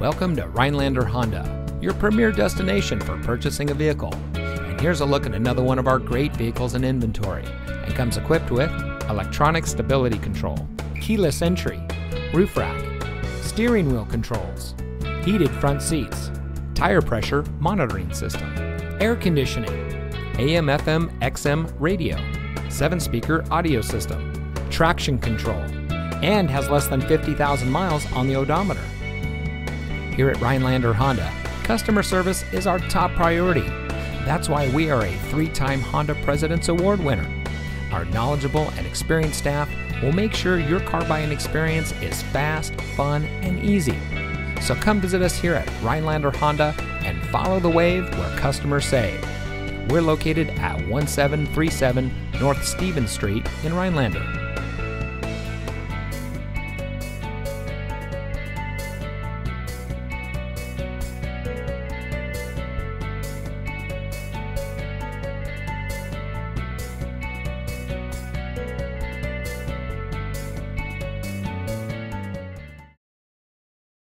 Welcome to Rhinelander Honda, your premier destination for purchasing a vehicle. And here's a look at another one of our great vehicles in inventory. It comes equipped with electronic stability control, keyless entry, roof rack, steering wheel controls, heated front seats, tire pressure monitoring system, air conditioning, AM/FM/XM radio, 7-speaker audio system, traction control, and has less than 50,000 miles on the odometer. Here at Rhinelander Honda, customer service is our top priority. That's why we are a 3-time Honda President's Award winner. Our knowledgeable and experienced staff will make sure your car buying experience is fast, fun, and easy. So come visit us here at Rhinelander Honda and follow the wave where customers save. We're located at 1737 North Stevens Street in Rhinelander.